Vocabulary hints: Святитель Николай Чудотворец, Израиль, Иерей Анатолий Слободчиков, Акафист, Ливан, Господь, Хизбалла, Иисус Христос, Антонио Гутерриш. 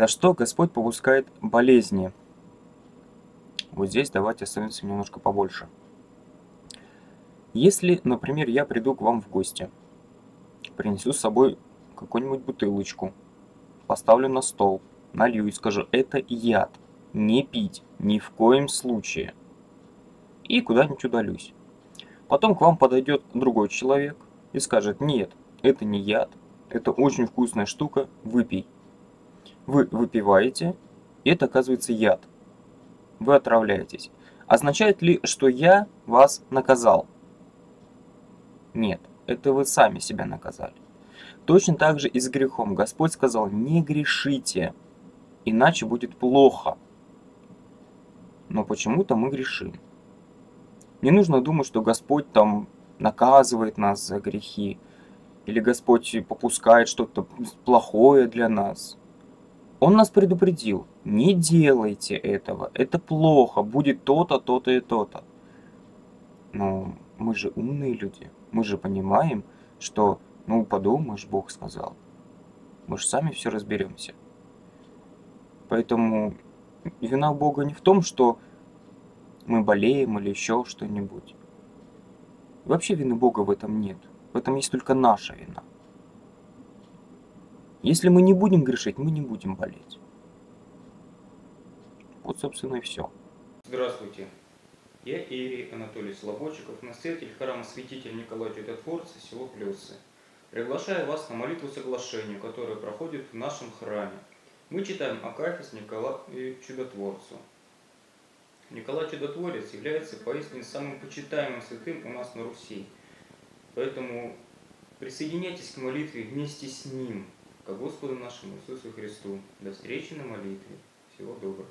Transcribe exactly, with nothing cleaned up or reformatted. за что Господь попускает болезни. Вот здесь давайте остановимся немножко побольше. Если, например, я приду к вам в гости, принесу с собой какую-нибудь бутылочку, поставлю на стол, налью и скажу: это яд, не пить, ни в коем случае, и куда-нибудь удалюсь. Потом к вам подойдет другой человек и скажет: нет, это не яд, это очень вкусная штука, выпей. Вы выпиваете, и это оказывается яд. Вы отравляетесь. Означает ли, что я вас наказал? Нет, это вы сами себя наказали. Точно так же и с грехом. Господь сказал: не грешите, иначе будет плохо. Но почему-то мы грешим. Не нужно думать, что Господь там наказывает нас за грехи, или Господь попускает что-то плохое для нас. Он нас предупредил: не делайте этого, это плохо, будет то-то, то-то и то-то. Но мы же умные люди, мы же понимаем, что, ну, подумаешь, Бог сказал. Мы же сами все разберемся. Поэтому вина Бога не в том, что мы болеем или еще что-нибудь. Вообще вины Бога в этом нет. В этом есть только наша вина. Если мы не будем грешить, мы не будем болеть. Вот, собственно, и все. Здравствуйте. Я Иерей Анатолий Слободчиков, настоятель храма Святитель Николая Чудотворца, село Плюсы. Приглашаю вас на молитву соглашению, которая проходит в нашем храме. Мы читаем Акафист Николаю Чудотворцу. Николай Чудотворец является поистине самым почитаемым святым у нас на Руси. Поэтому присоединяйтесь к молитве вместе с ним, ко Господу нашему Иисусу Христу. До встречи на молитве. Всего доброго.